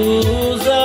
Susan.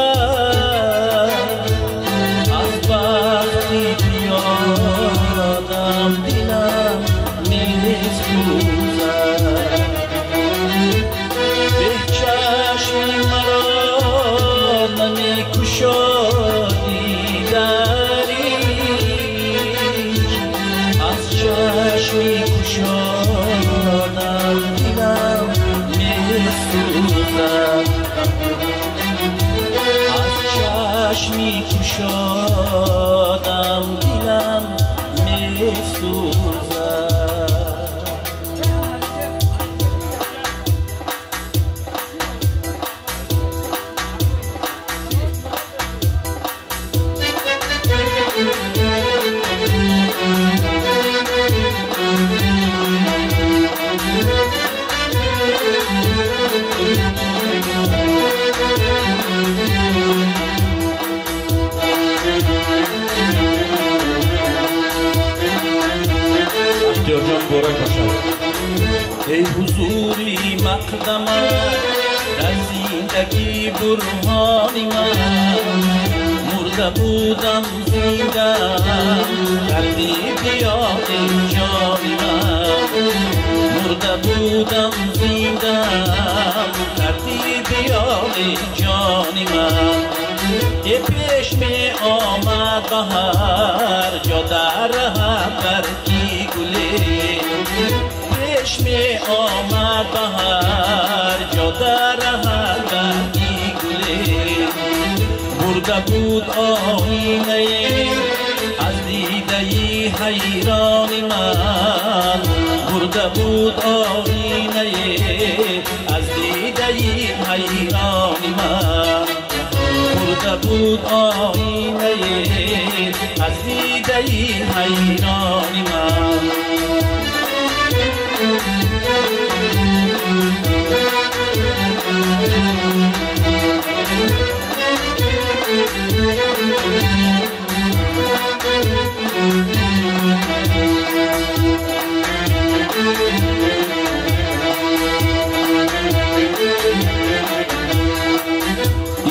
ای حضوری مقدم در زندگی برهانی من مرده بودم زیدم کردی بیاد جانی من مرده بودم زیدم کردی بیاد جانی من یه پیش می آمد بهار جا در برگی گلی پیش می آمد بهار جا در برگی گلی برده بود آینه از دیده حیران من برده بود آینه از دیده حیران من برده بود آینه از دیده حیران من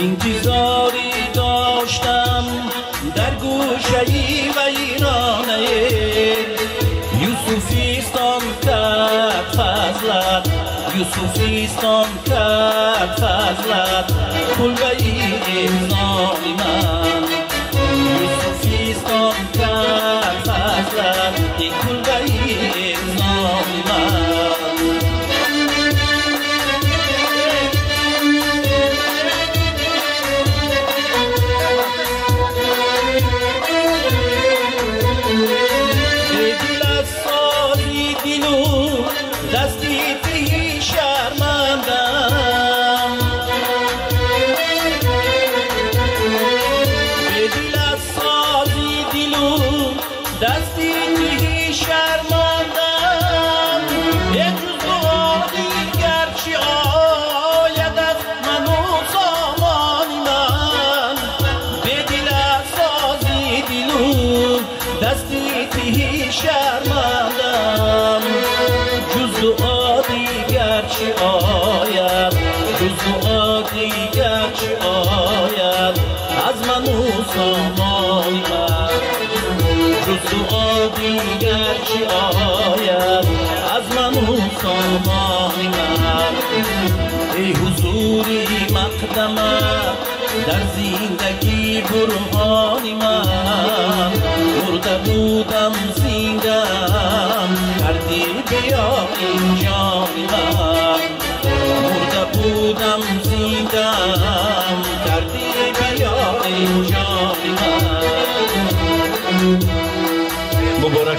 انتظاری داشتم در گوشه ای و ایرانه یوسفیستان کرد فضلت یوسفیستان کرد فضلت کلبه انسان من یوسفیستان کرد فضلت کلبه انسان من دیگر چی آید از منو سامانی من ای حضوری مقدمه در زندگی برهانی من مرده بودم زیدم کردی بیا اینجانی من مرده بودم زیدم کردی بیا اینجانی من مبارک